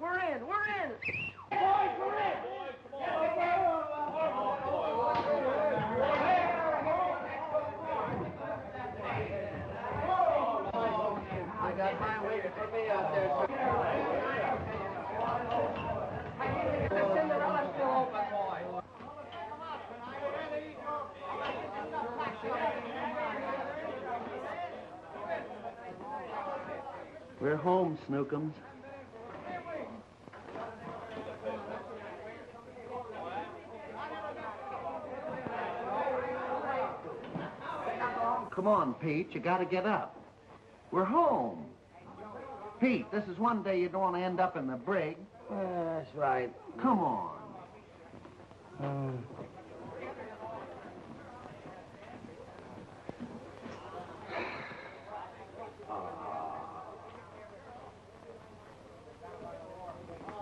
We're in. We're in. Boys, we're in. I got mine waiting for me out there. I can't even send the rod still open, boy. We're home, Snookums. Come on, Pete, you gotta get up. We're home. Pete, this is one day you don't want to end up in the brig. That's right. Come on.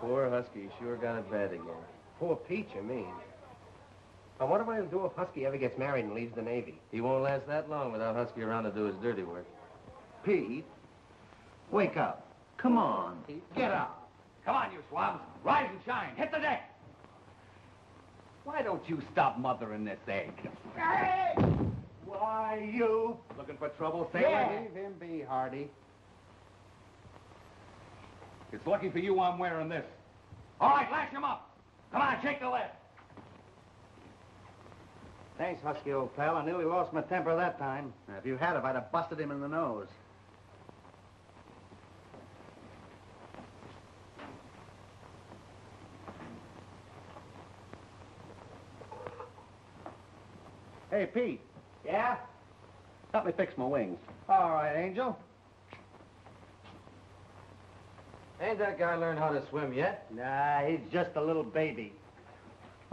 Poor Husky, sure got it bad again. Poor Pete, you mean? I wonder what he'll do if Husky ever gets married and leaves the Navy. He won't last that long without Husky around to do his dirty work. Pete, wake up. Come on. Pete. Get up. Come on, you swabs. Rise and shine. Hit the deck. Why don't you stop mothering this egg? Hey! Why, you... Looking for trouble, sailor? Yeah. Leave him be, Hardy. It's lucky for you I'm wearing this. All right, lash him up. Come on, shake the lid. Thanks, Husky, old pal. I nearly lost my temper that time. Now, if you had, I'd have busted him in the nose. Hey, Pete. Yeah? Help me fix my wings. All right, Angel. Ain't that guy learned how to swim yet? Nah, he's just a little baby.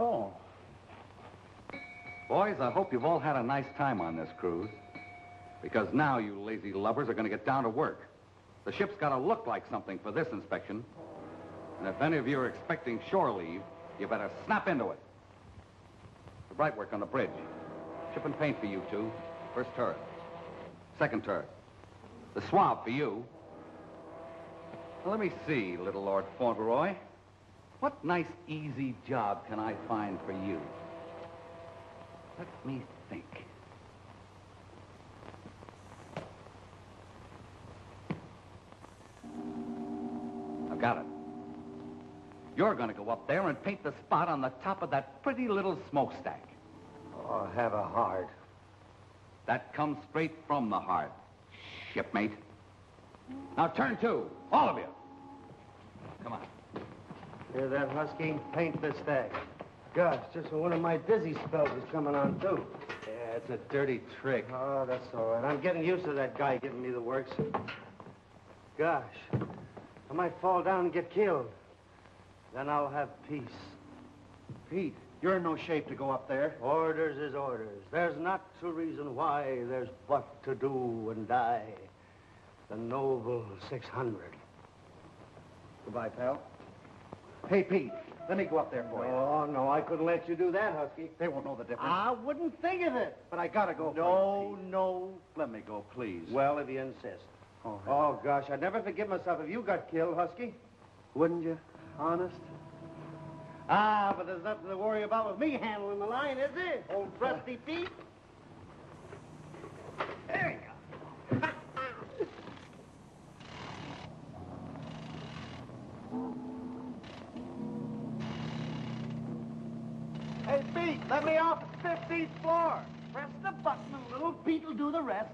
Oh. Boys, I hope you've all had a nice time on this cruise. Because now you lazy lubbers are going to get down to work. The ship's got to look like something for this inspection. And if any of you are expecting shore leave, you better snap into it. The bright work on the bridge. Chip and paint for you two. First turret. Second turret. The swab for you. Let me see, little Lord Fauntleroy. What nice, easy job can I find for you? Let me think. I've got it. You're going to go up there and paint the spot on the top of that pretty little smokestack. Oh, have a heart. That comes straight from the heart, shipmate. Now turn to, all of you. Come on. Hear that, Husky? Paint this stack. Gosh, just when one of my dizzy spells is coming on, too. Yeah, it's a dirty trick. Oh, that's all right. I'm getting used to that guy giving me the works. Gosh, I might fall down and get killed. Then I'll have peace. Pete, you're in no shape to go up there. Orders is orders. There's not to reason why. There's what to do and die. The noble 600. Goodbye, pal. Hey, Pete, let me go up there for you. Oh, no, I couldn't let you do that, Husky. They won't know the difference. I wouldn't think of it. But I gotta go. No, Pete. No. Let me go, please. Well, if you insist. Oh, oh gosh, I'd never forgive myself if you got killed, Husky. Wouldn't you? Honest? Ah, but there's nothing to worry about with me handling the line, is there? Old trusty Pete. There you go. Hey, Pete, let me off at the 15th floor. Press the button and little Pete will do the rest.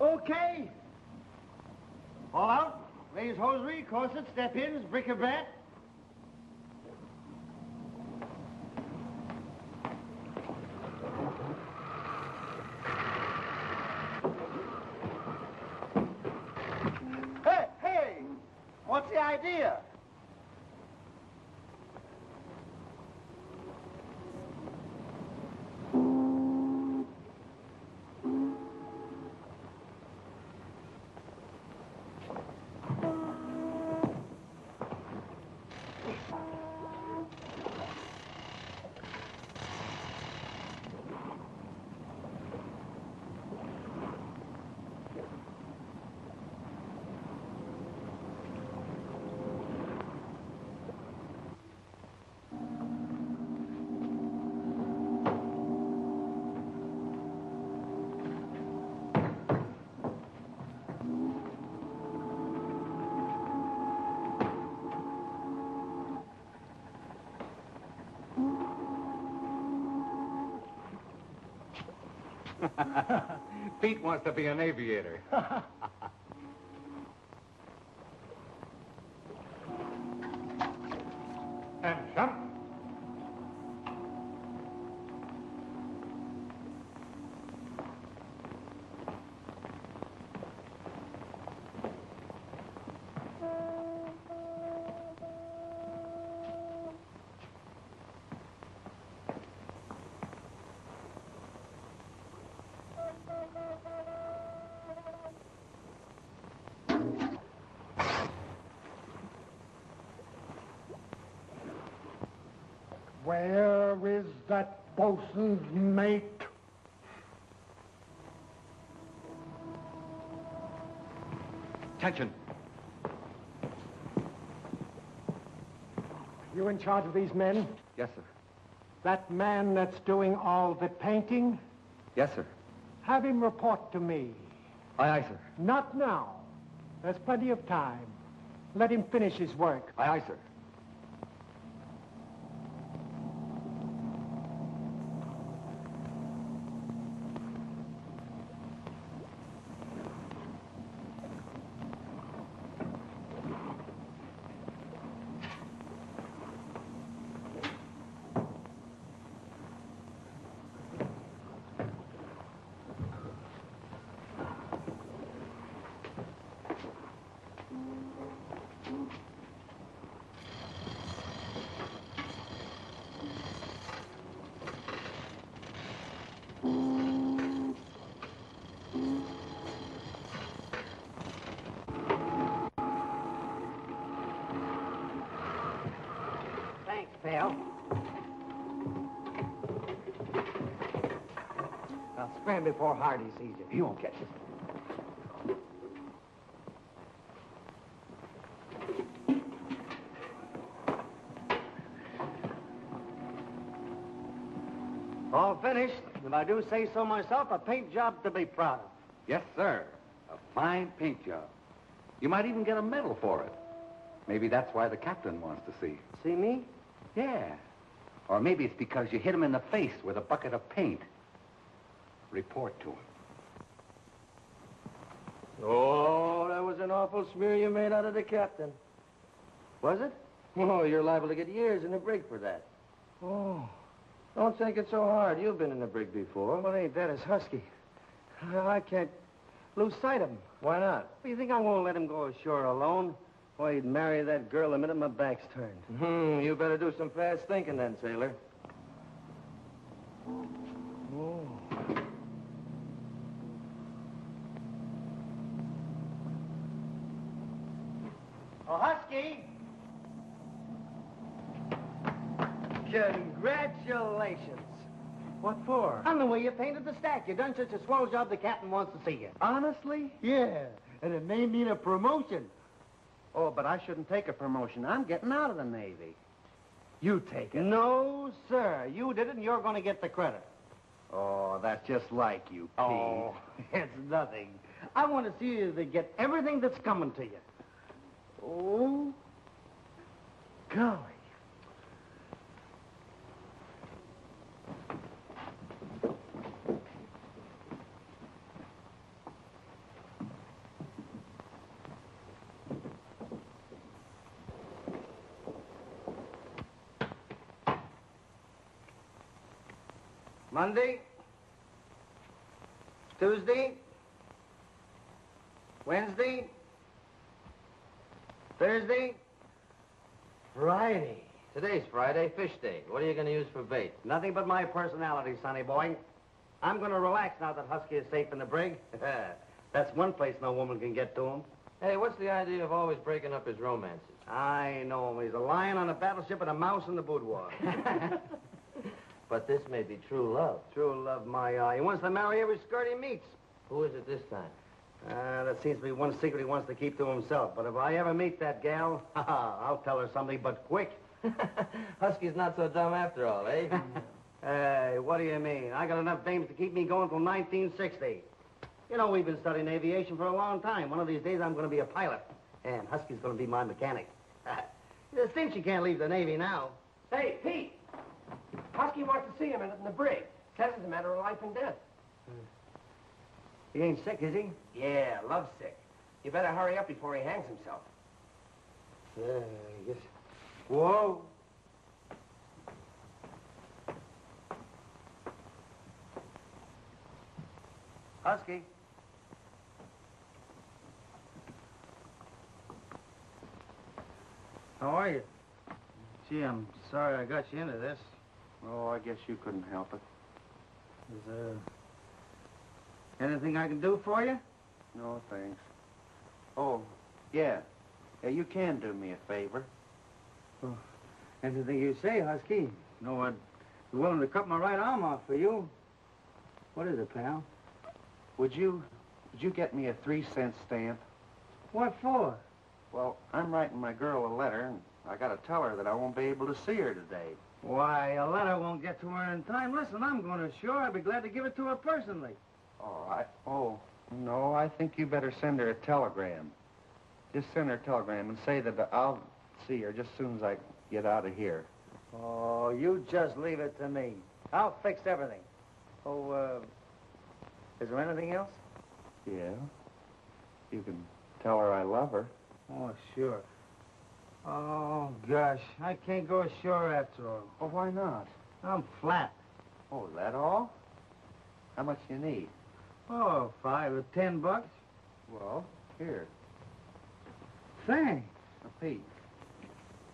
Okay. All out. Raise hosiery, corset, step-ins, bric-a-brac. Idea. Pete wants to be an aviator. And jump. Where is that bosun's mate? Attention. You in charge of these men? Yes, sir. That man that's doing all the painting? Yes, sir. Have him report to me. Aye, aye, sir. Not now. There's plenty of time. Let him finish his work. Aye, aye, sir. Bill. Now, scram before Hardy sees you. He won't catch us. All finished. If I do say so myself, a paint job to be proud of. Yes, sir. A fine paint job. You might even get a medal for it. Maybe that's why the captain wants to see you. See me? Yeah. Or maybe it's because you hit him in the face with a bucket of paint. Report to him. Oh, that was an awful smear you made out of the captain. Was it? Oh, you're liable to get years in the brig for that. Oh. Don't take it so hard. You've been in the brig before. Well, ain't that as husky. I can't lose sight of him. Why not? Well, you think I won't let him go ashore alone? Boy, he'd marry that girl the minute my back's turned. You better do some fast thinking then, sailor. Oh. Oh, Husky! Congratulations. What for? On the way you painted the stack. You done such a swell job the captain wants to see you. Honestly? Yeah, and it may mean a promotion. Oh, but I shouldn't take a promotion. I'm getting out of the Navy. You take it. No, sir. You did it, and you're going to get the credit. Oh, that's just like you, Pete. Oh, it's nothing. I want to see you to get everything that's coming to you. Oh, golly. Monday, Tuesday, Wednesday, Thursday, Friday. Today's Friday, fish day. What are you going to use for bait? Nothing but my personality, sonny boy. I'm going to relax now that Husky is safe in the brig. That's one place no woman can get to him. Hey, what's the idea of always breaking up his romances? I know him. He's a lion on a battleship and a mouse in the boudoir. But this may be true love. True love, my eye. He wants to marry every skirt he meets. Who is it this time? That seems to be one secret he wants to keep to himself. But if I ever meet that gal, I'll tell her something, but quick. Husky's not so dumb after all, eh? Hey, what do you mean? I got enough dames to keep me going till 1960. You know, we've been studying aviation for a long time. One of these days, I'm going to be a pilot. And Husky's going to be my mechanic. Just think she can't leave the Navy now. Hey, Pete! Husky wants to see you a minute in the brig. Says it's a matter of life and death. He ain't sick, is he? Yeah, love sick. You better hurry up before he hangs himself. Yeah, I guess. Whoa! Husky. How are you? Gee, I'm sorry I got you into this. Oh, I guess you couldn't help it. Is there anything I can do for you? No, thanks. Oh, yeah. Yeah, you can do me a favor. Oh, anything you say, Husky. No, I'd be willing to cut my right arm off for you. What is it, pal? Would you get me a 3-cent stamp? What for? Well, I'm writing my girl a letter, and I gotta tell her that I won't be able to see her today. Why, a letter won't get to her in time. Listen, I'm going to assure her I'd be glad to give it to her personally. All right. Oh, no, I think you better send her a telegram. Just send her a telegram and say that I'll see her just as soon as I get out of here. Oh, you just leave it to me. I'll fix everything. Oh, is there anything else? Yeah. You can tell her I love her. Oh, sure. Oh, gosh, I can't go ashore after all. Oh, why not? I'm flat. Oh, is that all? How much do you need? Oh, $5 or $10. Well, here. Thanks. Now, Pete,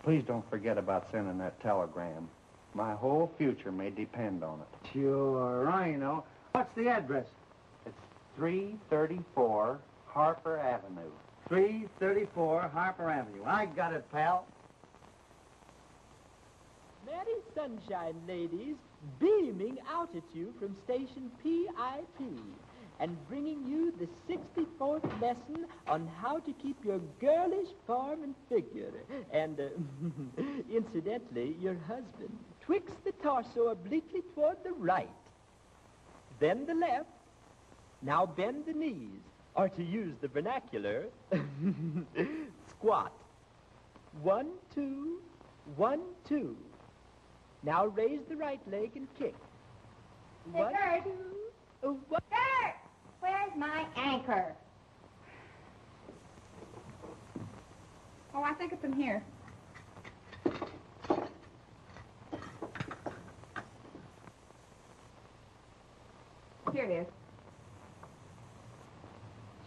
please don't forget about sending that telegram. My whole future may depend on it. Sure, I know. What's the address? It's 334 Harper Avenue. 334 Harper Avenue. I got it, pal. Merry sunshine, ladies, beaming out at you from station PIP and bringing you the 64th lesson on how to keep your girlish form and figure. And, incidentally, your husband twixt the torso obliquely toward the right, then the left. Now bend the knees. Or to use the vernacular, squat. 1, 2, 1, 2. Now raise the right leg and kick. Hey, Gert. Gert! Where's my anchor? Oh, I think it's in here. Here it is.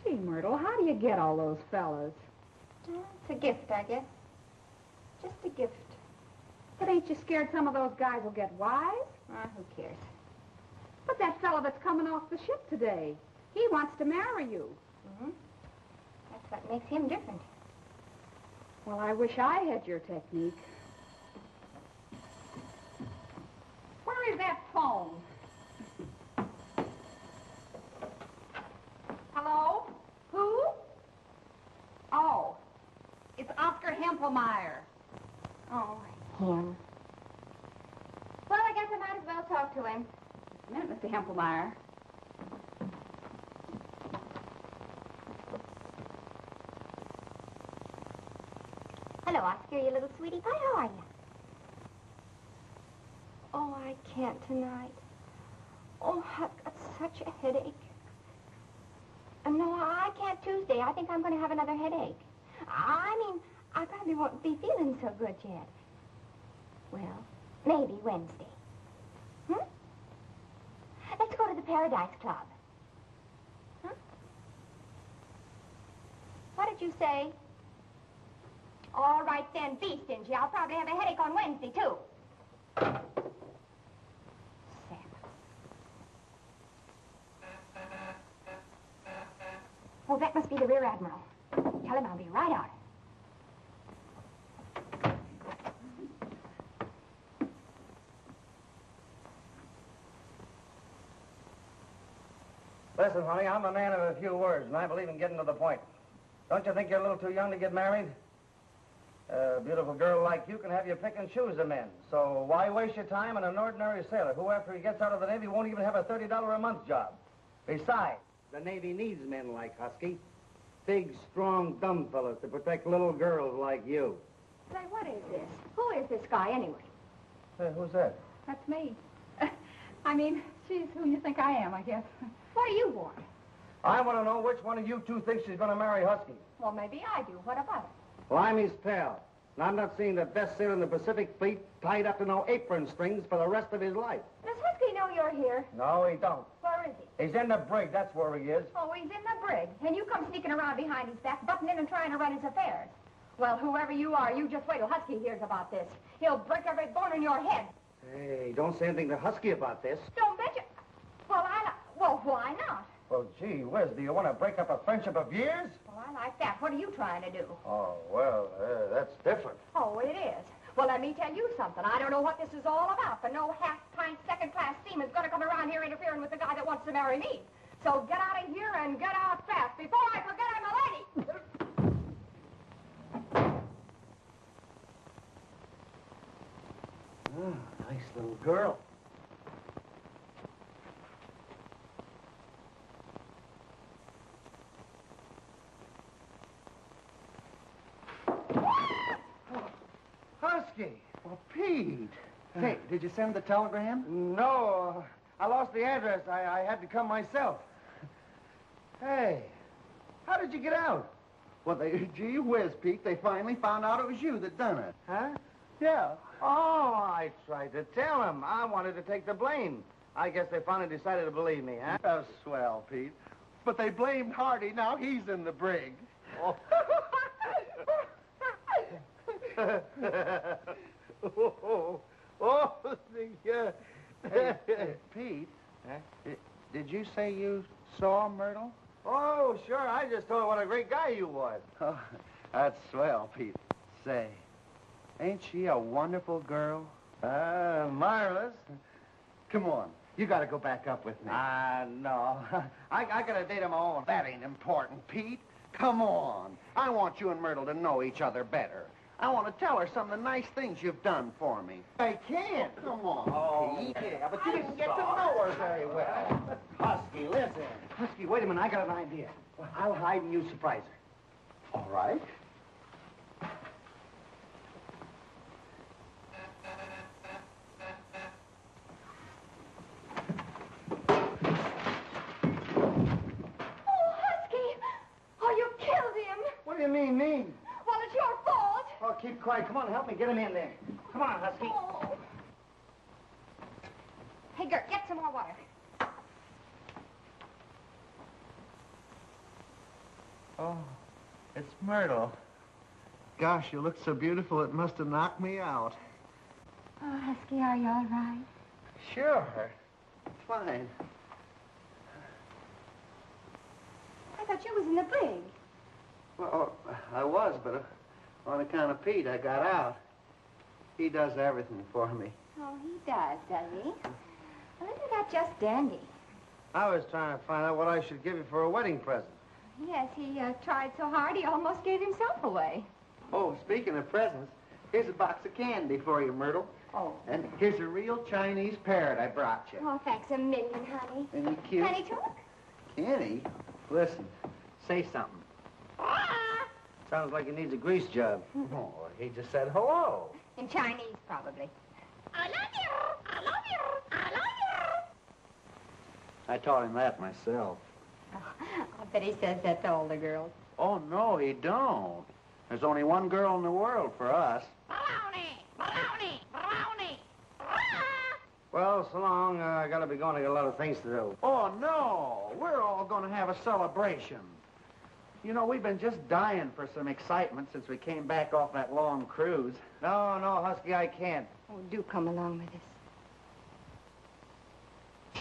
Gee, Myrtle, how do you get all those fellas? It's a gift, I guess. Just a gift. But ain't you scared some of those guys will get wise? Who cares? But that fella that's coming off the ship today, he wants to marry you. Mm-hmm. That's what makes him different. Well, I wish I had your technique. Where is that phone? Hello? Who? Oh, it's Oscar Hempelmeyer. Oh, him. Well, I guess I might as well talk to him. Just a minute, Mr. Hempelmeyer. Hello, Oscar, you little sweetie pie. How are you? Oh, I can't tonight. Oh, I've got such a headache. No, I can't Tuesday. I think I'm going to have another headache. I mean, I probably won't be feeling so good yet. Well, maybe Wednesday. Hmm? Let's go to the Paradise Club. Huh? What did you say? All right then, be stingy. I'll probably have a headache on Wednesday, too. Oh, that must be the Rear Admiral. Tell him I'll be right out. Listen, honey, I'm a man of a few words, and I believe in getting to the point. Don't you think you're a little too young to get married? A beautiful girl like you can have your pick and choose of men. So why waste your time on an ordinary sailor who, after he gets out of the Navy, won't even have a $30 a month job? Besides, the Navy needs men like Husky. Big, strong, dumb fellas to protect little girls like you. Say, what is this? Who is this guy, anyway? Hey, who's that? That's me. I mean, She's who you think I am, I guess. What do you want? I want to know which one of you two thinks she's going to marry Husky. Well, maybe I do. What about it? Limey's pal. And I'm not seeing the best sailor in the Pacific Fleet tied up to no apron strings for the rest of his life. Does Husky know you're here? No, he don't. Where is he? He's in the brig. That's where he is. Oh, he's in the brig. And you come sneaking around behind his back, butting in and trying to run his affairs. Well, whoever you are, you just wait till Husky hears about this. He'll break every bone in your head. Hey, don't say anything to Husky about this. Don't bet you... Well, why not? Well, gee whiz, do you want to break up a friendship of years? Well, I like that. What are you trying to do? Oh, well, that's different. Oh, it is. Well, let me tell you something. I don't know what this is all about, but no half-pint, second-class seaman's going to come around here interfering with the guy that wants to marry me. So get out of here and get out fast before I forget I'm a lady. Oh, nice little girl. Husky! Well, Pete! Hey, did you send the telegram? No, I lost the address. I had to come myself. Hey, how did you get out? Well, gee whiz, Pete, they finally found out it was you that done it. Huh? Yeah. Oh, I tried to tell him. I wanted to take the blame. I guess they finally decided to believe me, huh? Oh, swell, Pete. But they blamed Hardy. Now he's in the brig. Oh. Pete, huh? Did you say you saw Myrtle? Oh, sure. I just told her what a great guy you was. Oh, that's swell, Pete. Say... ain't she a wonderful girl? Marvelous. Come on. You gotta go back up with me. No. I got a date of my own. That ain't important, Pete. Come on. I want you and Myrtle to know each other better. I want to tell her some of the nice things you've done for me. I can't. Oh, come on, Pete. Yeah, but you didn't get to know her very well. Husky, listen. Husky, wait a minute. I got an idea. I'll hide and you surprise her. All right. Me. Well, it's your fault. Oh, keep quiet. Come on, help me. Get him in there. Come on, Husky. Oh. Hey, Gert, get some more water. Oh, it's Myrtle. Gosh, you look so beautiful, it must have knocked me out. Oh, Husky, are you all right? Sure. Fine. I thought you was in the brig. Well, I was, but on account of Pete, I got out. He does everything for me. Oh, he does he? Well, isn't that just dandy? I was trying to find out what I should give you for a wedding present. Yes, he tried so hard, he almost gave himself away. Oh, speaking of presents, here's a box of candy for you, Myrtle. Oh. And here's a real Chinese parrot I brought you. Oh, thanks a million, honey. Isn't he cute? Can he talk? Can he? Listen, say something. Sounds like he needs a grease job. Oh, he just said hello. In Chinese, probably. I love you. I love you. I love you. I taught him that myself. Oh, I bet he says that to all the girls. Oh, no, he don't. There's only one girl in the world for us. Baloney! Baloney! Baloney! Well, so long. I gotta be going. I got a lot of things to do. Oh, no. We're all gonna have a celebration. You know, we've been just dying for some excitement since we came back off that long cruise. No, no, Husky, I can't. Oh, do come along with us.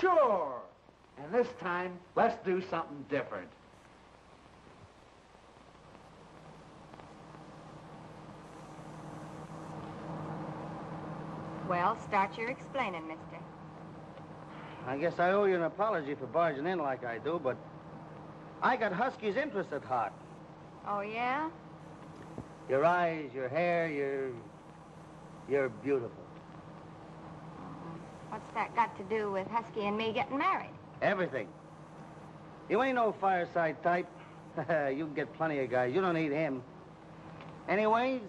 Sure. And this time, let's do something different. Well, start your explaining, mister. I guess I owe you an apology for barging in like I do, but... I got Husky's interest at heart. Oh, yeah? Your eyes, your hair, you're beautiful. What's that got to do with Husky and me getting married? Everything. You ain't no fireside type. You can get plenty of guys. You don't need him. Anyways,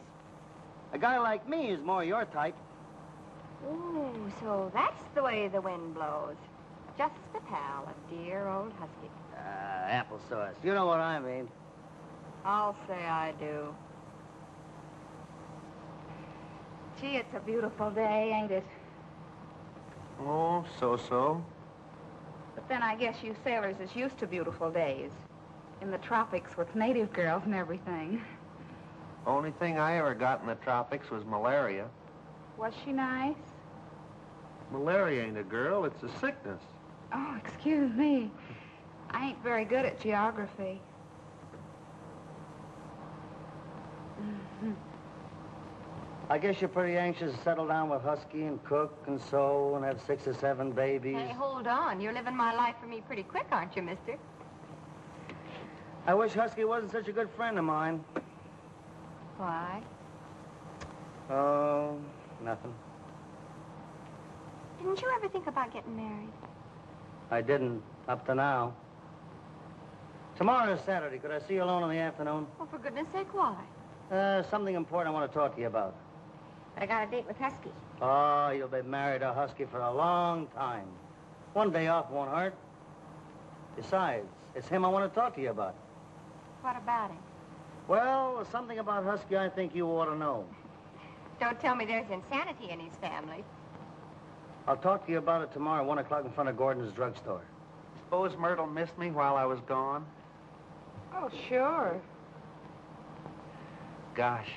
a guy like me is more your type. Ooh, so that's the way the wind blows. Just the pal of dear old Husky. Applesauce. You know what I mean. I'll say I do. Gee, it's a beautiful day, ain't it? Oh, so-so. But then I guess you sailors is used to beautiful days. In the tropics with native girls and everything. Only thing I ever got in the tropics was malaria. Was she nice? Malaria ain't a girl, it's a sickness. Oh, excuse me. I ain't very good at geography. Mm-hmm. I guess you're pretty anxious to settle down with Husky and cook and sew and have 6 or 7 babies. Hey, hold on. You're living my life for me pretty quick, aren't you, mister? I wish Husky wasn't such a good friend of mine. Why? Oh, nothing. Didn't you ever think about getting married? I didn't, up to now. Tomorrow is Saturday. Could I see you alone in the afternoon? Oh, for goodness sake, why? Something important I want to talk to you about. I got a date with Husky. Oh, you'll be married to Husky for a long time. One day off won't hurt. Besides, it's him I want to talk to you about. What about him? Well, something about Husky I think you ought to know. Don't tell me there's insanity in his family. I'll talk to you about it tomorrow at 1 o'clock in front of Gordon's drugstore. Suppose Myrtle missed me while I was gone? Oh, sure. Gosh,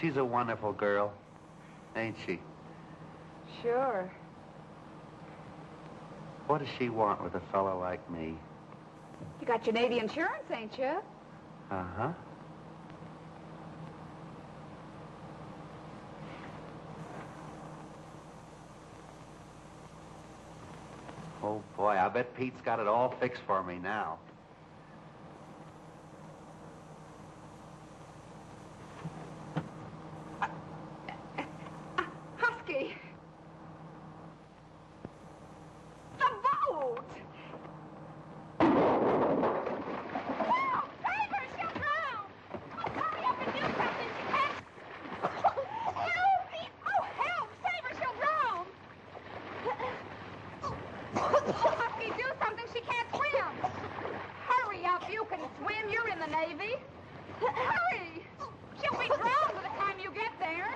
she's a wonderful girl, ain't she? Sure. What does she want with a fellow like me? You got your Navy insurance, ain't you? Uh-huh. Oh, boy, I bet Pete's got it all fixed for me now. Husky! The boat! No! Favors, she'll drown! Oh, hurry up and do something, she can't! Oh, help me! Oh, help! Favors, she'll drown! Husky, do something, she can't swim! Hurry up, you can swim, you're in the Navy. Hurry! She'll be drowned by the time you get there.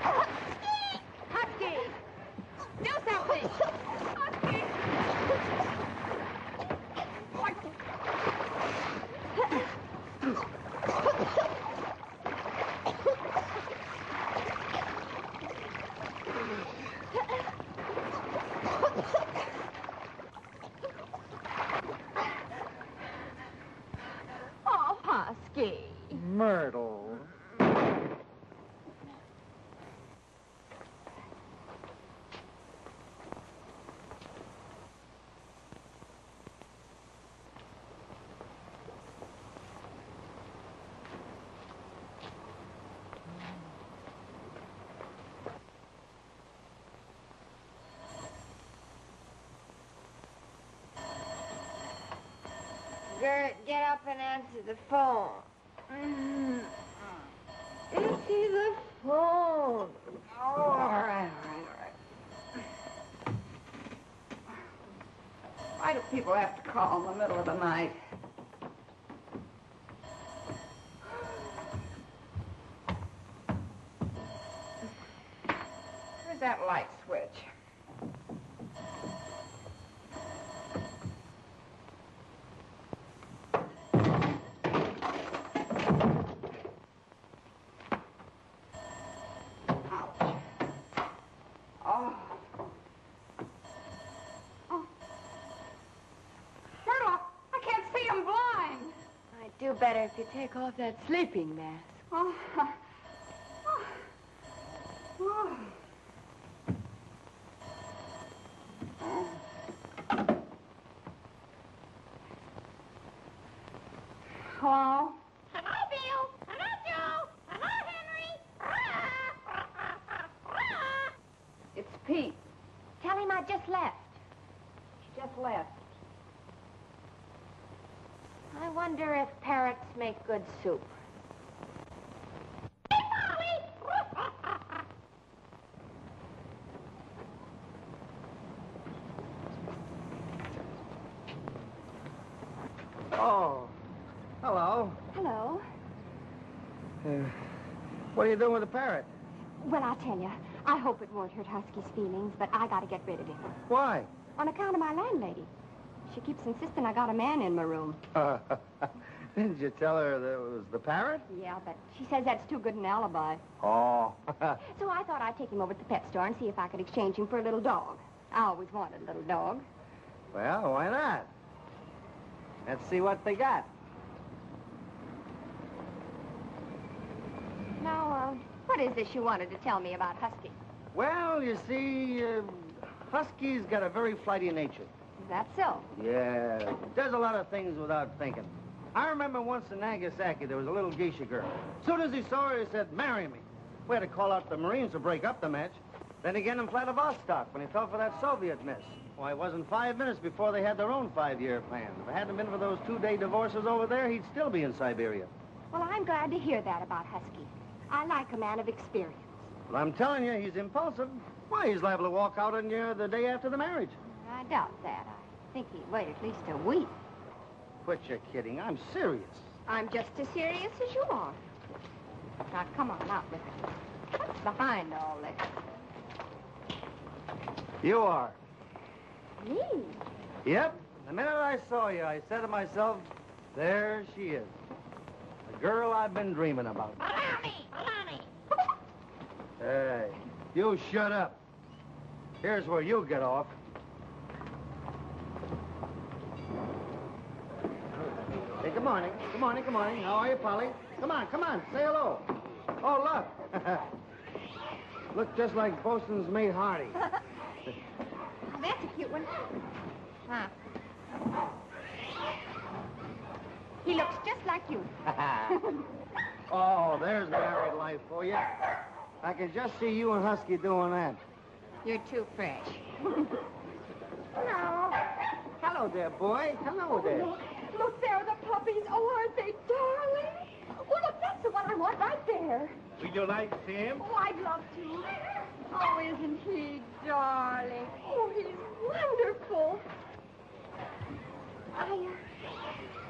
Husky! Husky! Do something! Husky! Oh, Husky! Myrtle. Gert, get up and answer the phone. Answer the phone. Oh, all right. Why do people have to call in the middle of the night? Where's that light switch? Better if you take off that sleeping mask. Oh. Oh. Oh. Oh. Hello? Hello, Bill. Hello, Joe. Hello, Henry. It's Pete. Tell him I just left. Just left. I wonder if parrots make good soup. Hey, Polly! Oh, hello. Hello. What are you doing with the parrot? Well, I'll tell you. I hope it won't hurt Husky's feelings, but I got to get rid of it. Why? On account of my landlady. She keeps insisting I got a man in my room. Didn't you tell her that it was the parrot? Yeah, but she says that's too good an alibi. Oh. So I thought I'd take him over to the pet store and see if I could exchange him for a little dog. I always wanted a little dog. Well, why not? Let's see what they got. Now, what is this you wanted to tell me about Husky? Well, you see, Husky's got a very flighty nature. Is that so? Yeah. Does a lot of things without thinking. I remember once in Nagasaki, there was a little geisha girl. As soon as he saw her, he said, marry me. We had to call out the Marines to break up the match. Then again in Vladivostok, when he fell for that Soviet mess. Why, it wasn't 5 minutes before they had their own 5-year plan. If it hadn't been for those 2-day divorces over there, he'd still be in Siberia. Well, I'm glad to hear that about Husky. I like a man of experience. Well, I'm telling you, he's impulsive. Why, he's liable to walk out on you the day after the marriage. I doubt that. I think he'd wait at least a week. Quit your kidding. I'm serious. I'm just as serious as you are. Now, come on out with it. What's behind all this? You are. Me? Yep. The minute I saw you, I said to myself, there she is. The girl I've been dreaming about. Allow me! Allow me! Hey, you shut up. Here's where you get off. Good morning. Good morning. Good morning. How are you, Polly? Come on. Come on. Say hello. Oh, look. Look just like Bosun's mate Hardy. Oh, that's a cute one. Huh. He looks just like you. Oh, there's married life for you. I can just see you and Husky doing that. You're too fresh. Hello. Hello there, boy. Hello there. Look, there are the puppies. Oh, aren't they darling? Oh, look, that's the one I want right there. Would you like to see him? Oh, I'd love to. Oh, isn't he darling? Oh, he's wonderful. I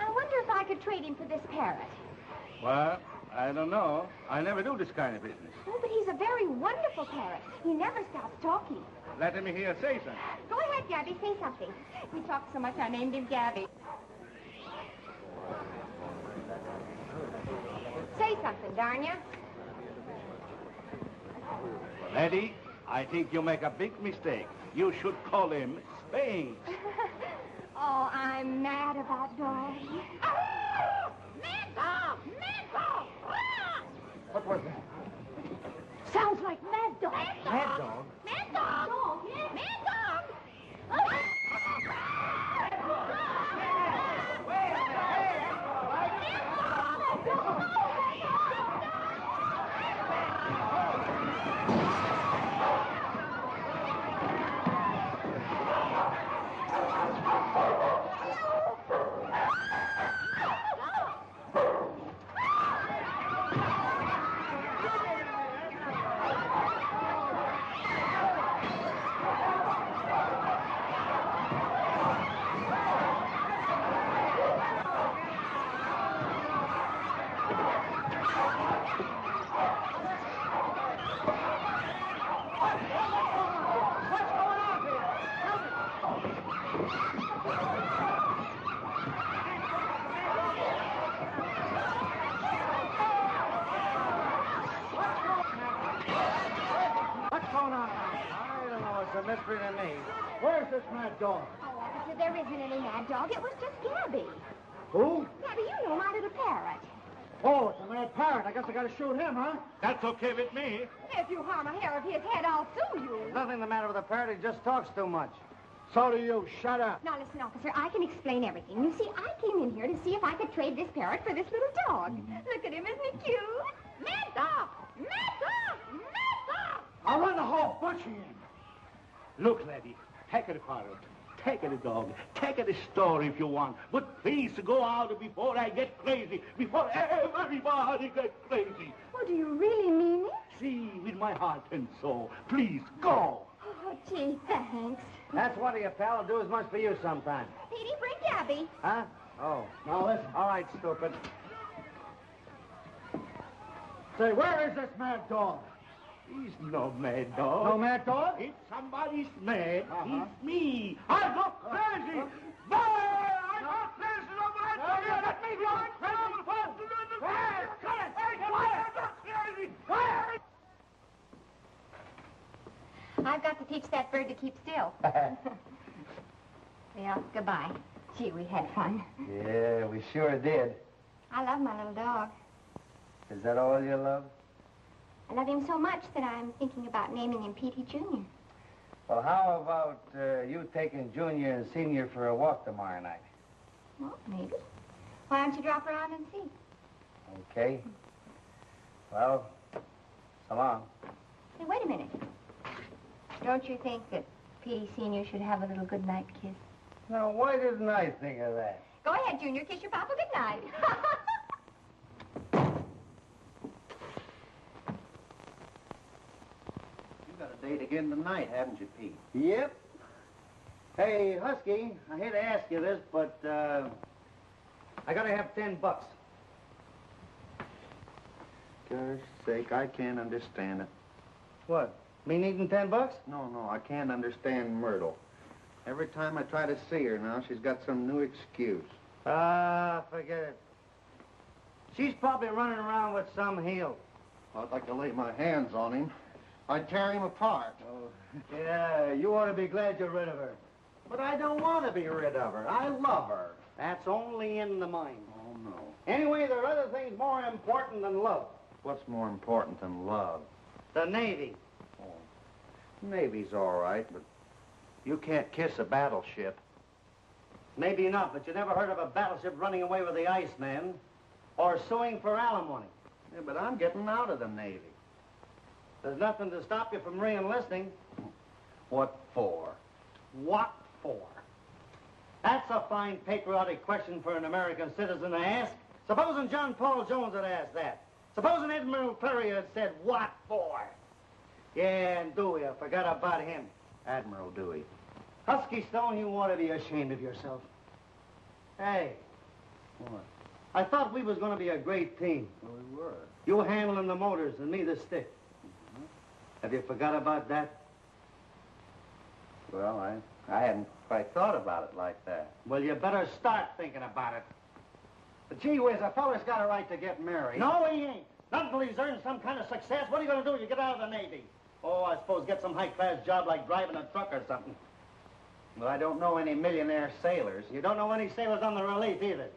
wonder if I could trade him for this parrot. Well, I don't know. I never do this kind of business. Oh, but he's a very wonderful parrot. He never stops talking. Let him hear say something. Go ahead, Gabby. Say something. We talked so much, I named him Gabby. Say something, darn you. Eddie, I think you make a big mistake. You should call him Sphinx. Oh, I'm mad about Dorothy. Mad dog! Mad dog! What was that? Sounds like mad dog. Mad dog? Mad dog! Mad dog! Mystery to me. Where's this mad dog? Oh, officer, there isn't any mad dog. It was just Gabby. Who? Gabby, you know, my little parrot. Oh, it's a mad parrot. I guess I gotta shoot him, huh? That's okay with me. If you harm a hair of his head, I'll sue you. There's nothing the matter with the parrot. He just talks too much. So do you. Shut up. Now, listen, officer, I can explain everything. You see, I came in here to see if I could trade this parrot for this little dog. Look at him. Isn't he cute? Mad dog! Mad dog! Mad dog! I'll run the whole bunch of him. Look, laddie, take her the parrot, take her the dog, take her the store if you want, but please go out before I get crazy, before everybody gets crazy. Oh, do you really mean it? See, with my heart and soul, please go. Oh, gee, thanks. That's one of your pal. Do as much for you sometime. Petey, bring Gabby. Huh? Oh. Now listen. All right, stupid. Say, where is this mad dog? He's no mad dog. No mad dog? If somebody's mad, he's me. I go crazy. Boy, I go crazy over that dog. Let me go crazy. Quiet. Quiet. Quiet. I've got to teach that bird to keep still. Well, goodbye. Gee, we had fun. Yeah, we sure did. I love my little dog. Is that all you love? I love him so much that I'm thinking about naming him Petey Jr. Well, how about you taking Junior and Senior for a walk tomorrow night? Well, maybe. Why don't you drop around and see? Okay. Well, so long. Hey, wait a minute. Don't you think that Petey Senior should have a little goodnight kiss? Now, why didn't I think of that? Go ahead, Junior. Kiss your papa goodnight. Date again tonight, haven't you, Pete? Yep. Hey, Husky, I hate to ask you this, but I gotta have $10. Gosh sake, I can't understand it. What? Me needing $10? No, I can't understand Myrtle. Every time I try to see her now, she's got some new excuse. Ah, forget it. She's probably running around with some heel. I'd like to lay my hands on him. I'd tear him apart. Oh. Yeah, you ought to be glad you're rid of her. But I don't want to be rid of her. I love her. That's only in the mind. Oh, no. Anyway, there are other things more important than love. What's more important than love? The Navy. Oh. Navy's all right, but you can't kiss a battleship. Maybe not, but you never heard of a battleship running away with the Iceman or suing for alimony. Yeah, but I'm getting out of the Navy. There's nothing to stop you from re-enlisting. What for? What for? That's a fine patriotic question for an American citizen to ask. Supposing John Paul Jones had asked that. Supposing Admiral Perry had said, what for? Yeah, and Dewey, I forgot about him. Admiral Dewey. Husky Stone, you ought to be ashamed of yourself. Hey. What? I thought we was going to be a great team. Well, we were. You handling the motors and me the stick. Have you forgot about that? Well, I hadn't quite thought about it like that. Well, you better start thinking about it. But gee whiz, a fella's got a right to get married. No, he ain't. Not until he's earned some kind of success. What are you going to do when you get out of the Navy? Oh, I suppose get some high-class job like driving a truck or something. Well, I don't know any millionaire sailors. You don't know any sailors on the Relief either.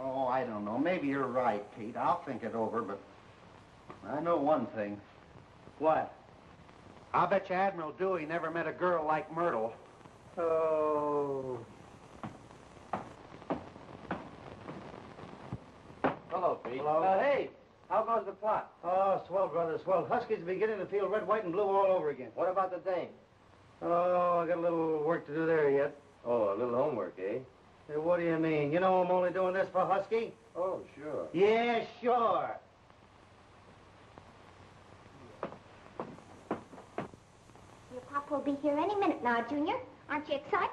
Oh, I don't know. Maybe you're right, Pete. I'll think it over, but I know one thing. What? I'll bet you Admiral Dewey never met a girl like Myrtle. Oh. Hello, Pete. Hello. Hey, how goes the plot? Oh, swell, brother, swell. Husky's beginning to feel red, white, and blue all over again. What about the dame? Oh, I got a little work to do there yet. Oh, a little homework, eh? Hey, what do you mean? You know I'm only doing this for Husky? Oh, sure. Yeah, sure. Pop will be here any minute now, Junior. Aren't you excited?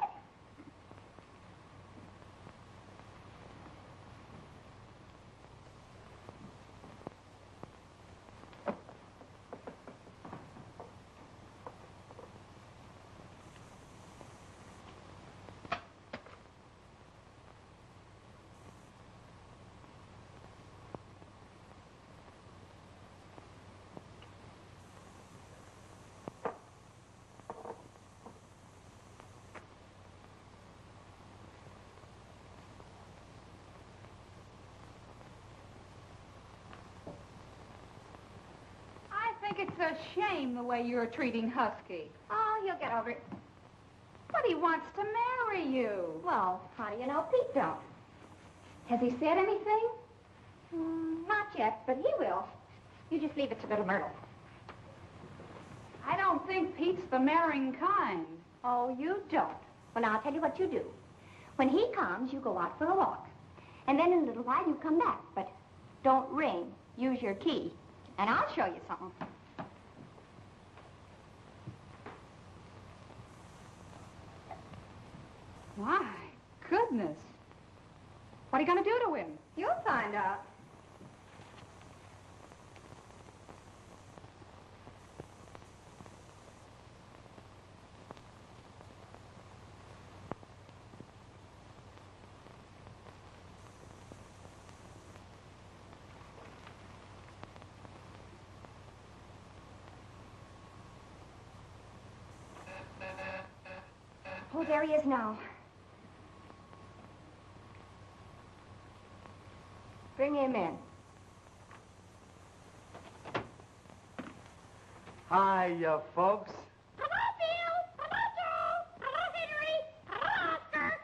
It's a shame the way you're treating Husky. Oh, he'll get over it. But he wants to marry you. Well, how do you know Pete don't? Has he said anything? Not yet, but he will. You just leave it to little Myrtle. I don't think Pete's the marrying kind. Oh, you don't? Well, now, I'll tell you what you do. When he comes, you go out for a walk. And then in a little while, you come back. But don't ring. Use your key. And I'll show you something. My goodness, What are you going to do to him? You'll find out. Oh, there he is now. Bring him in. Hiya, folks. Hello, Bill. Hello, Joe. Hello, Henry. Hello, Oscar.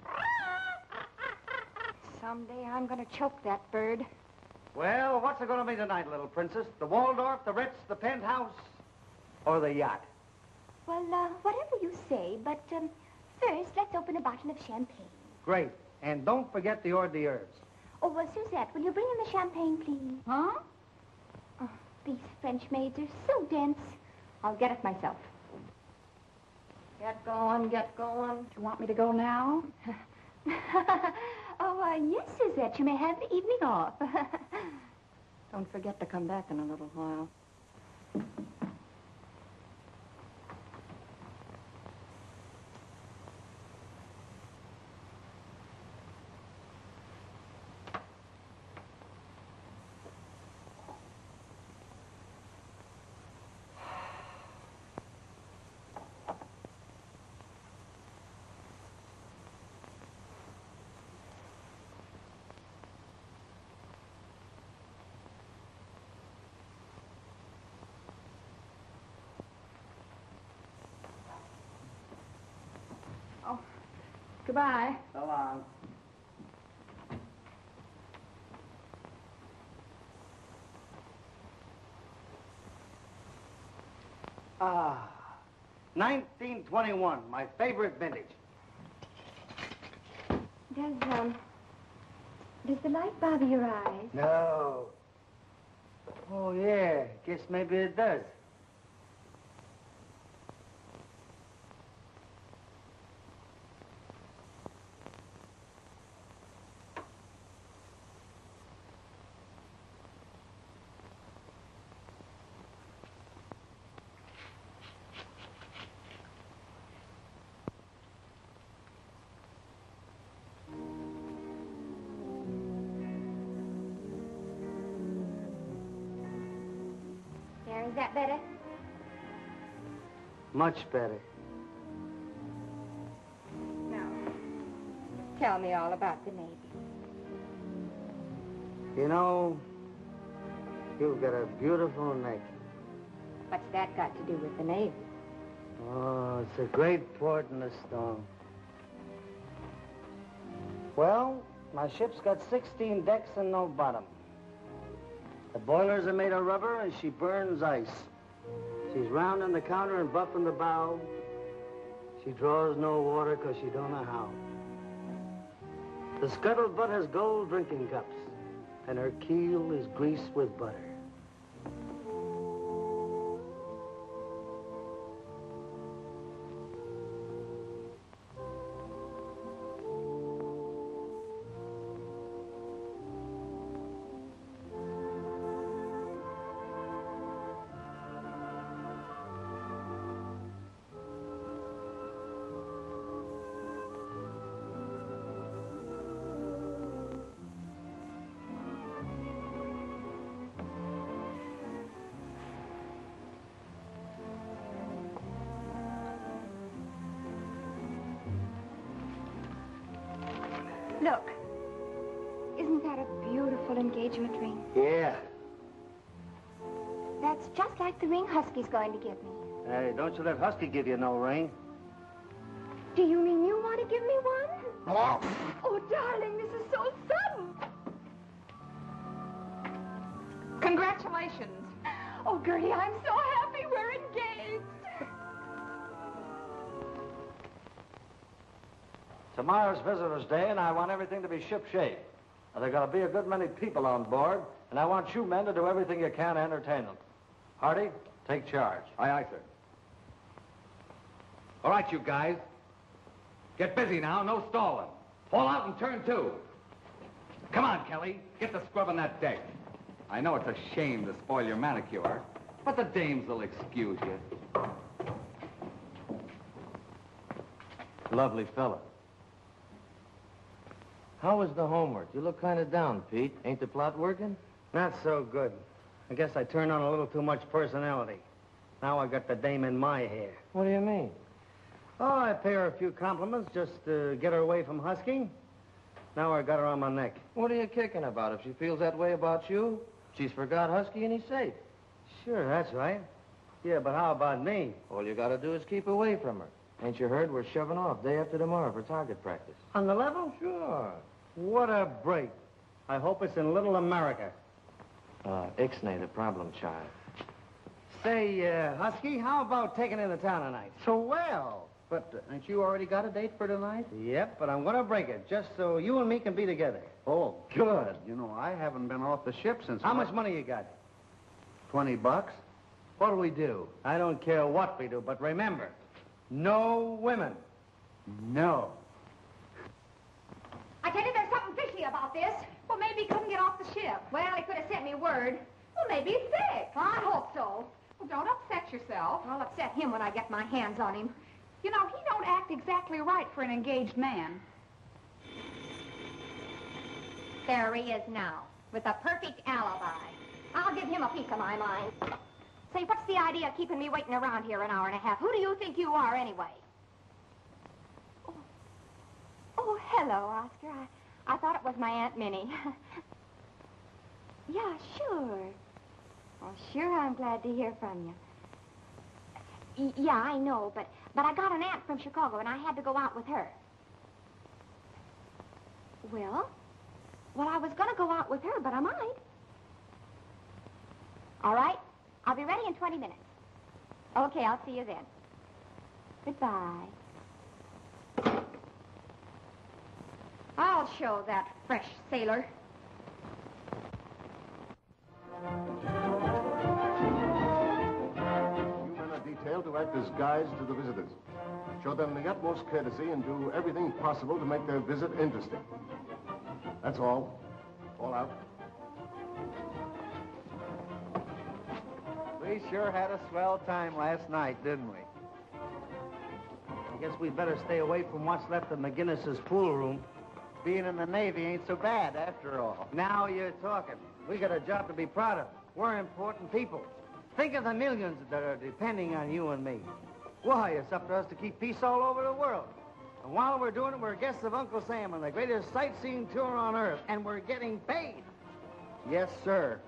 Someday I'm going to choke that bird. Well, what's it going to be tonight, little princess? The Waldorf, the Ritz, the Penthouse, or the yacht? Well, whatever you say, but first, let's open a bottle of champagne. Great. And don't forget the hors d'oeuvres. Oh, well, Suzette, will you bring in the champagne, please? Huh? Oh, these French maids are so dense. I'll get it myself. Get going, get going. Do you want me to go now? Yes, Suzette, you may have the evening off. Don't forget to come back in a little while. Goodbye. So long. Ah, 1921, my favorite vintage. Does the light bother your eyes? No. Oh, yeah, guess maybe it does. Is that better? Much better. Now, tell me all about the Navy. You know, you've got a beautiful neck. What's that got to do with the Navy? Oh, it's a great port in a storm. Well, my ship's got 16 decks and no bottom. The boilers are made of rubber, and she burns ice. She's rounding the counter and buffing the bow. She draws no water because she don't know how. The scuttlebutt has gold drinking cups, and her keel is greased with butter. Look, isn't that a beautiful engagement ring? Yeah. That's just like the ring Husky's going to give me. Hey, don't you let Husky give you no ring. Do you mean you want to give me one? Oh, darling, this is so sudden. Congratulations. Oh, Gertie, I'm so happy we're engaged. Tomorrow's visitor's day, and I want everything to be shipshape. There are going to be a good many people on board, and I want you men to do everything you can to entertain them. Hardy, take charge. Aye, aye, sir. All right, you guys. Get busy now, no stalling. Fall out and turn to. Come on, Kelly, get the scrub on that deck. I know it's a shame to spoil your manicure, but the dames will excuse you. Lovely fella. How was the homework? You look kind of down, Pete. Ain't the plot working? Not so good. I guess I turned on a little too much personality. Now I got the dame in my hair. What do you mean? Oh, I pay her a few compliments just to get her away from Husky. Now I got her on my neck. What are you kicking about? If she feels that way about you, she's forgot Husky and he's safe. Sure, that's right. Yeah, but how about me? All you gotta do is keep away from her. Ain't you heard? We're shoving off day after tomorrow for target practice. On the level? Sure. What a break. I hope it's in Little America. Ixnay, the problem child. Say, Husky, how about taking in the town tonight? So well. But ain't you already got a date for tonight? Yep, but I'm gonna break it just so you and me can be together. Oh, good. You know, I haven't been off the ship since... How much money you got? $20? What'll we do? I don't care what we do, but remember, no women. No. I tell you, there's something fishy about this. Well, maybe he couldn't get off the ship. Well, he could have sent me word. Well, maybe he's sick. Well, I hope so. Well, don't upset yourself. I'll upset him when I get my hands on him. You know, he don't act exactly right for an engaged man. There he is now, with a perfect alibi. I'll give him a piece of my mind. Say, what's the idea of keeping me waiting around here an hour and a half? Who do you think you are, anyway? Oh, hello, Oscar. I thought it was my Aunt Minnie. Yeah, sure. Well, sure, I'm glad to hear from you. Yeah, I know, but I got an aunt from Chicago, and I had to go out with her. Well, I was going to go out with her, but I might. All right, I'll be ready in 20 minutes. Okay, I'll see you then. Goodbye. I'll show that fresh sailor. You men are detailed to act as guides to the visitors. Show them the utmost courtesy and do everything possible to make their visit interesting. That's all. All out. We sure had a swell time last night, didn't we? I guess we better stay away from what's left of McGinnis's pool room. Being in the Navy ain't so bad, after all. Now you're talking. We got a job to be proud of. We're important people. Think of the millions that are depending on you and me. Why, it's up to us to keep peace all over the world. And while we're doing it, we're guests of Uncle Sam on the greatest sightseeing tour on Earth, and we're getting paid. Yes, sir.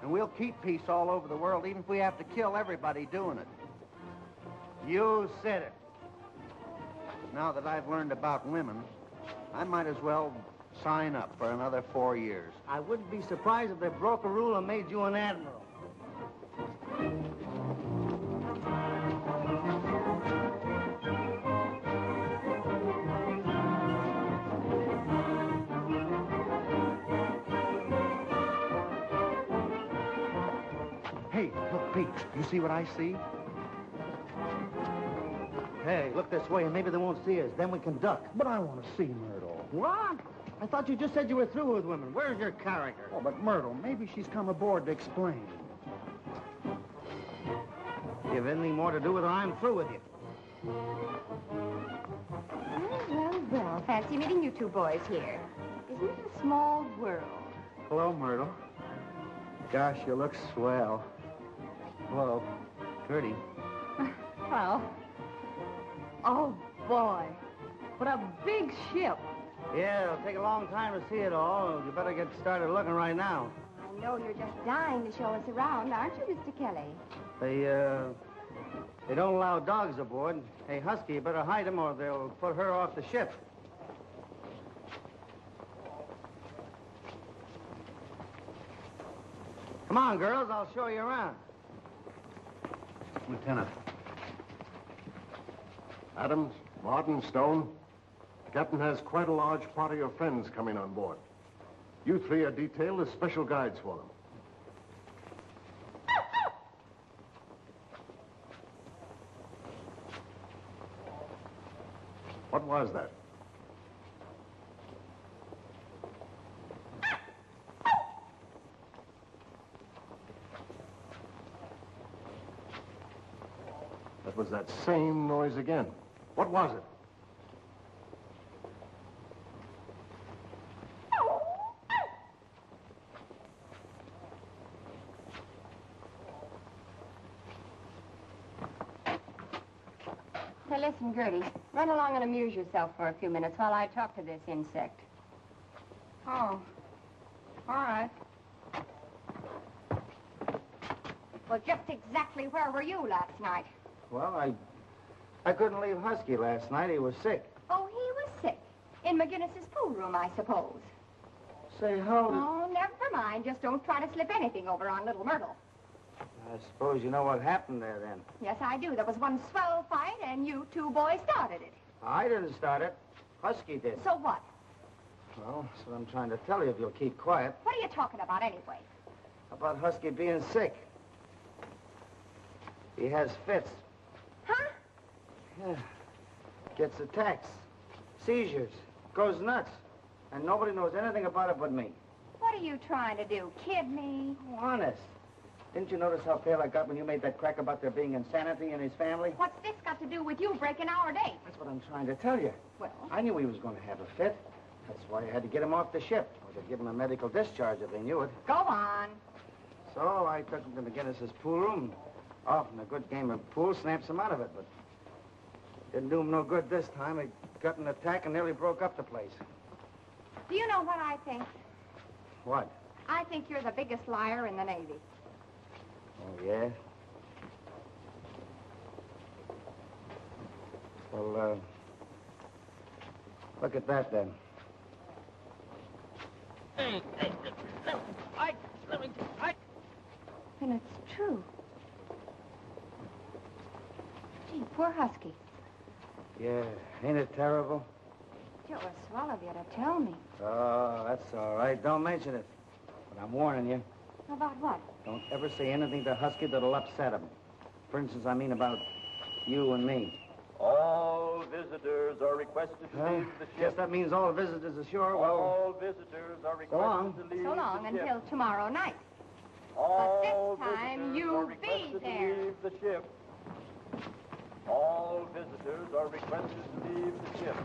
And we'll keep peace all over the world, even if we have to kill everybody doing it. You said it. Now that I've learned about women, I might as well sign up for another 4 years. I wouldn't be surprised if they broke a rule and made you an admiral. Hey, look, Pete, you see what I see? Hey, look this way, and maybe they won't see us. Then we can duck. But I want to see Myrtle. What? I thought you just said you were through with women. Where's your character? Oh, but Myrtle, maybe she's come aboard to explain. If you have anything more to do with her, I'm through with you. Well, fancy meeting you two boys here. Isn't it a small world? Hello, Myrtle. Gosh, you look swell. Hello, Gertie. Well... Oh, boy. What a big ship. Yeah, it'll take a long time to see it all. You better get started looking right now. I know you're just dying to show us around, aren't you, Mr. Kelly? They don't allow dogs aboard. Hey, Husky, you better hide them or they'll put her off the ship. Come on, girls, I'll show you around. Lieutenant. Adams, Martin, Stone, the captain has quite a large party of friends coming on board. You three are detailed as special guides for them. What was that? It was that same noise again. What was it? Now listen, Gertie, run along and amuse yourself for a few minutes while I talk to this insect. Oh, all right. Well, just exactly where were you last night? Well, I couldn't leave Husky last night. He was sick. Oh, he was sick. In McGinnis's pool room, I suppose. Say, how... Oh, never mind. Just don't try to slip anything over on Little Myrtle. I suppose you know what happened there, then. Yes, I do. There was one swell fight, and you two boys started it. I didn't start it. Husky did. So what? Well, that's what I'm trying to tell you, if you'll keep quiet. What are you talking about, anyway? About Husky being sick. He has fits. Huh? Yeah. Gets attacks, seizures, goes nuts. And nobody knows anything about it but me. What are you trying to do, kid me? Oh, honest. Didn't you notice how pale I got when you made that crack about there being insanity in his family? What's this got to do with you breaking our date? That's what I'm trying to tell you. Well? I knew he was going to have a fit. That's why I had to get him off the ship. Or they'd give him a medical discharge if they knew it. Go on. So I took him to McGinnis's pool room. Often a good game of pool snaps him out of it, but it didn't do him no good this time. He got an attack and nearly broke up the place. Do you know what I think? What? I think you're the biggest liar in the Navy. Oh, yeah? Well, look at that, then. And it's true. Gee, poor Husky. Yeah, ain't it terrible? It was swell of you to tell me. Oh, that's all right. Don't mention it. But I'm warning you. About what? Don't ever say anything to Husky that'll upset him. For instance, I mean about you and me. All visitors are requested to leave the ship. Yes, that means all visitors ashore. Well, all visitors are requested to leave the ship. So long until tomorrow night. All but this time, you'll be there. To leave the ship. All visitors are requested to leave the ship.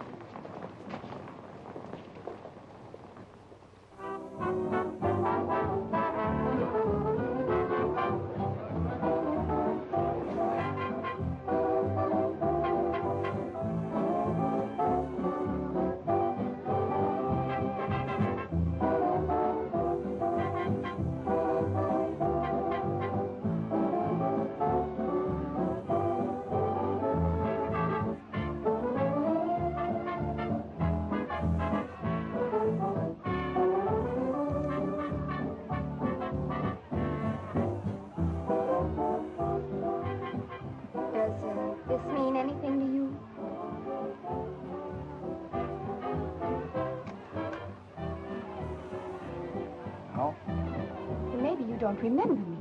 Don't remember me.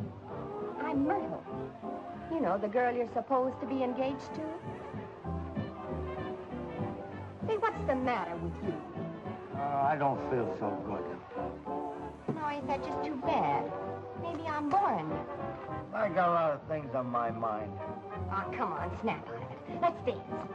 I'm Myrtle. You know, the girl you're supposed to be engaged to. Say, what's the matter with you? I don't feel so good. No, ain't that just too bad? Maybe I'm boring you. I got a lot of things on my mind. Oh, come on, snap out of it. Let's dance.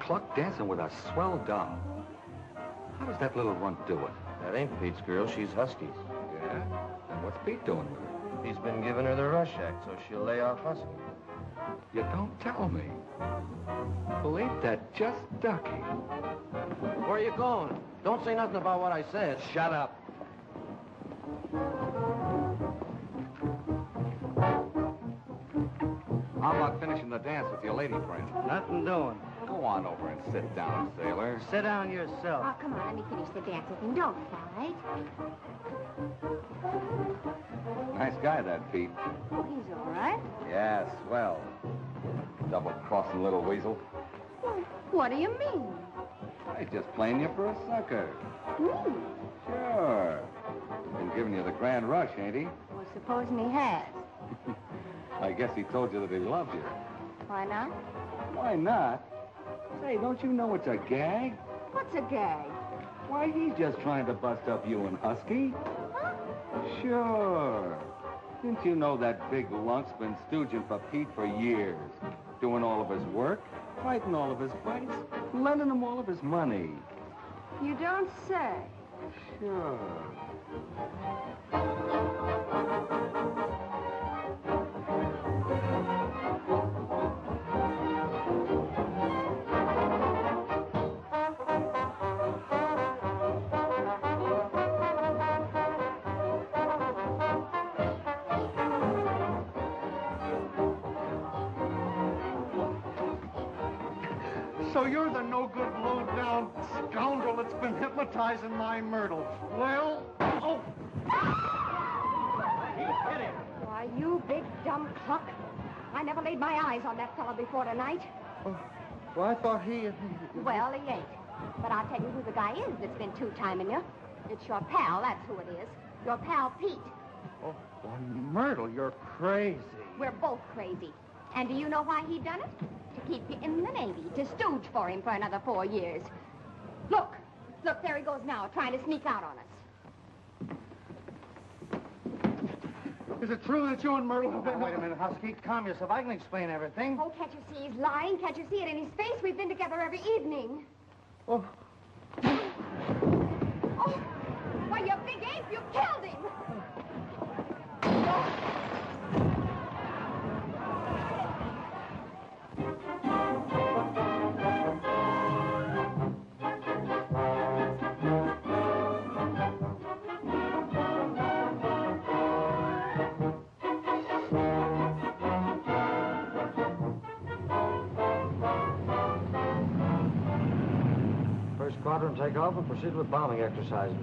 Cluck dancing with a swell doll. How does that little runt do it? That ain't Pete's girl. She's Husky's. Yeah? And what's Pete doing with her? He's been giving her the rush act, so she'll lay off Husky. You don't tell me. Well, ain't that just ducky. Where are you going? Don't say nothing about what I said. Shut up. How about finishing the dance with your lady friend? Nothing doing. Go on over and sit down, sailor. Sit down yourself. Oh, come on, let me finish the dance with him. Don't fight. Nice guy, that Pete. Oh, he's all right. Yes, well. Double-crossing little weasel. Well, what do you mean? I'm just playing you for a sucker. Me? Sure. Been giving you the grand rush, ain't he? Well, Supposing he has. I guess he told you that he loved you. Why not? Why not? Say, don't you know it's a gag? What's a gag? Why, he's just trying to bust up you and Husky. Huh? Sure. Didn't you know that big lunk's been stooging for Pete for years? Doing all of his work, fighting all of his fights, lending him all of his money. You don't say. Sure. So you're the no-good, low-down scoundrel that's been hypnotizing my Myrtle. Well, oh! He hit him. Why, you big, dumb cluck. I never laid my eyes on that fellow before tonight. Well, I thought he... Well, he ain't. But I'll tell you who the guy is that's been two-timing you. It's your pal, that's who it is. Your pal, Pete. Oh, well, Myrtle, you're crazy. We're both crazy. And do you know why he done it? To keep you in the Navy, to stooge for him for another 4 years. Look, look, there he goes now, trying to sneak out on us. Is it true that you and Myrtle have been... Wait a minute, Husky, calm yourself. I can explain everything. Oh, can't you see he's lying? Can't you see it in his face? We've been together every evening. Oh. Oh, why, you big ape, you killed him! Oh. Squadron, take off and proceed with bombing exercises.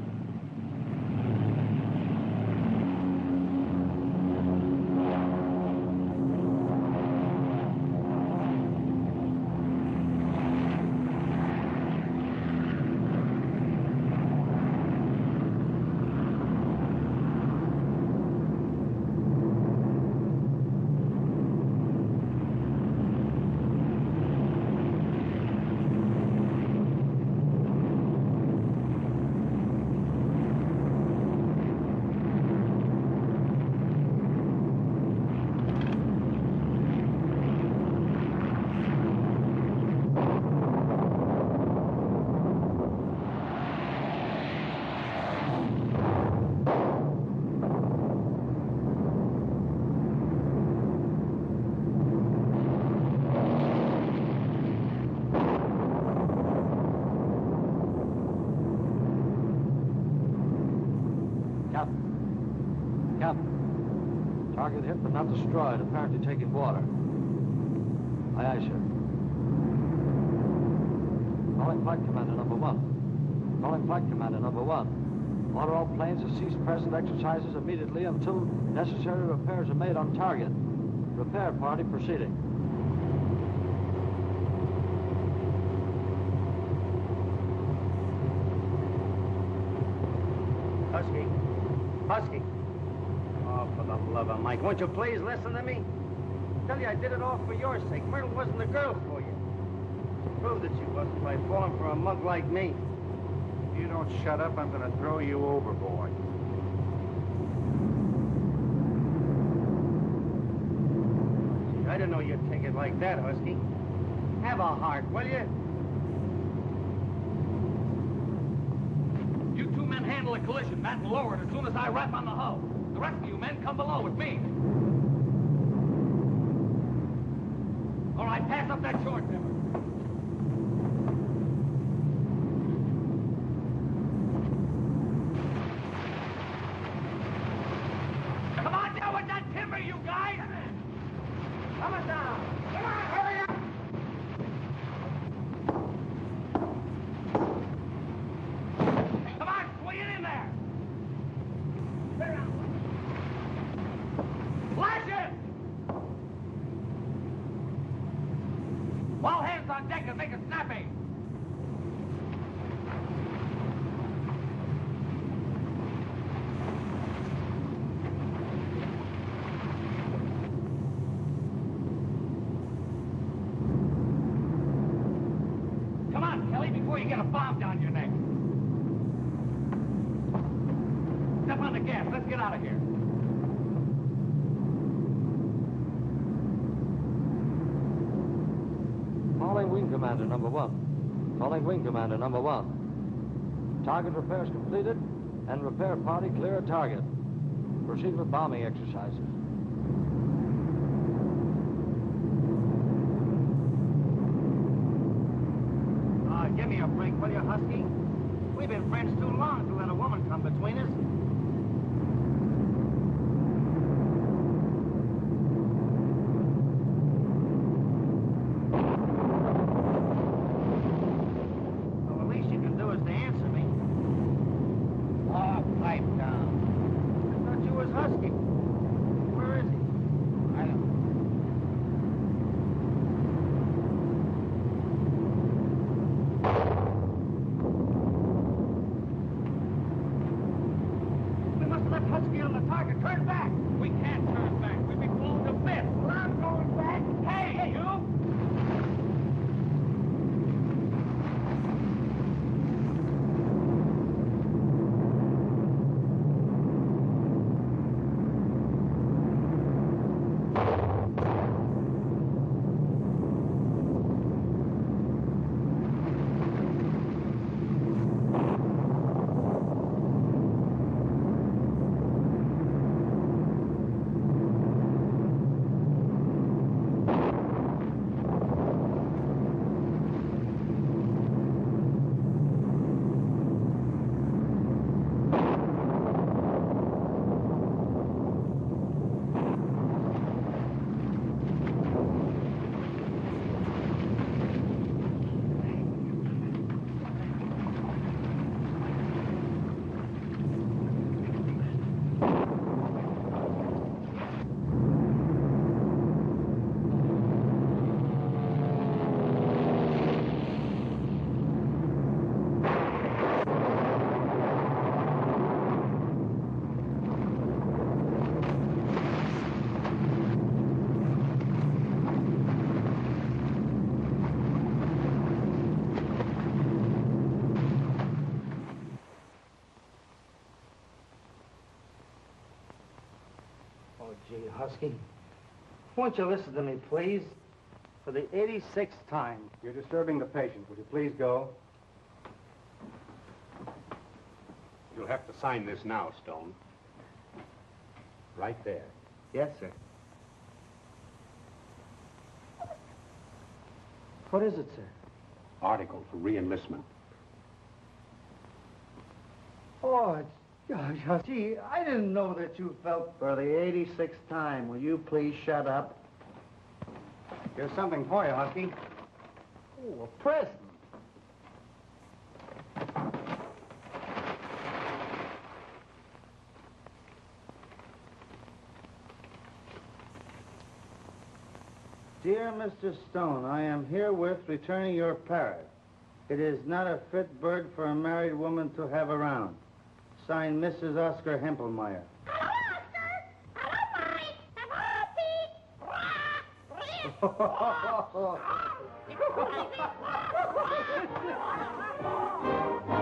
Target hit but not destroyed, apparently taking water. Aye, aye, sir. Calling Flight Commander Number 1. Calling Flight Commander Number 1. Order all planes to cease present exercises immediately until necessary repairs are made on target. Repair party proceeding. Husky. Husky. For the love of Mike, won't you please listen to me? I tell you, I did it all for your sake. Myrtle wasn't the girl for you. She proved that she wasn't by falling for a mug like me. If you don't shut up, I'm going to throw you overboard. Gee, I didn't know you'd take it like that, Husky. Have a heart, will you? You two men handle the collision, Matt, and lower it as soon as I rap on the hull. The rest of you men, come below with me. All right, pass up that short timber. Come on down with that timber, you guys! Come on down! Come on, hurry up! Come on, swing it in there! Clear out! Flash it! before you get a bomb down your neck. Step on the gas. Let's get out of here. Calling Wing Commander number one. Calling Wing Commander number one. Target repairs completed and repair party clear of target. Proceed with bombing exercises. Give me a break, will you, Husky? We've been friends too long to let a woman come between us. Well, the least you can do is to answer me. Oh, pipe down. I thought you was Husky. Where is he? I don't know. Turn back! We can't turn back. We'd be blown to bits. Well, I'm going back. Hey, you! Gee, Husky, won't you listen to me, please? For the 86th time. You're disturbing the patient. Would you please go? You'll have to sign this now, Stone. Right there. Yes, sir. What is it, sir? Article for re-enlistment. Oh, it's... Gee, I didn't know that you felt for the 86th time. Will you please shut up? Here's something for you, Husky. Oh, a present. Dear Mr. Stone, I am herewith returning your parrot. It is not a fit bird for a married woman to have around. Signed, Mrs. Oscar Hempelmeyer. Hello, Oscar. Hello, Mike. Hello, Pete.